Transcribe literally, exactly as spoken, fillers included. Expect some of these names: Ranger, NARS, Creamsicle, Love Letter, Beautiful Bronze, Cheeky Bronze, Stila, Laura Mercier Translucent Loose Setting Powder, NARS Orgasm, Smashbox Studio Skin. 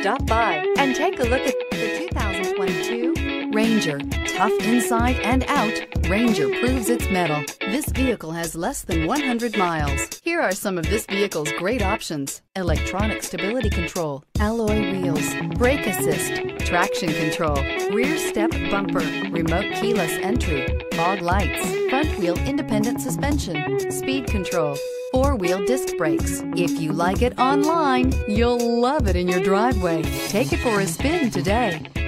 Stop by and take a look at the two thousand twenty-two Ranger. Tough inside and out, Ranger proves its mettle. This vehicle has less than one hundred miles. Here are some of this vehicle's great options: electronic stability control, alloy wheels, brake assist, traction control, rear step bumper, remote keyless entry, fog lights, front wheel independent suspension, speed control, four-wheel disc brakes. If you like it online, you'll love it in your driveway. Take it for a spin today.